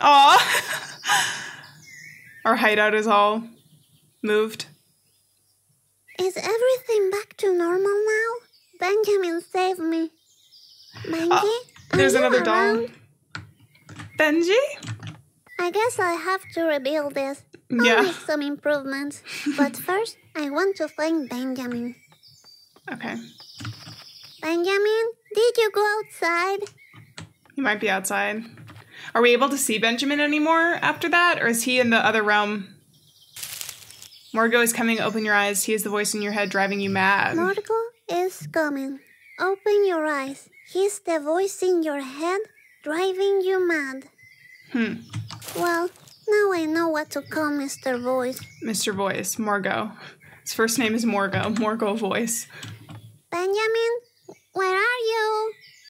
Aw. Our hideout is all moved. Is everything back to normal now? Benjamin saved me. Benji? There's another doll. Benji? I guess I have to rebuild this. Yeah. I'll make some improvements. But first, I want to thank Benjamin. Okay. Benjamin, did you go outside? He might be outside. Are we able to see Benjamin anymore after that? Or is he in the other realm? Morgo is coming. Open your eyes. He is the voice in your head driving you mad. Morgo is coming. Open your eyes. He's the voice in your head driving you mad. Hmm. Well, now I know what to call Mr. Voice. Mr. Voice, Morgo. His first name is Morgo. Morgo Voice. Benjamin, where are you?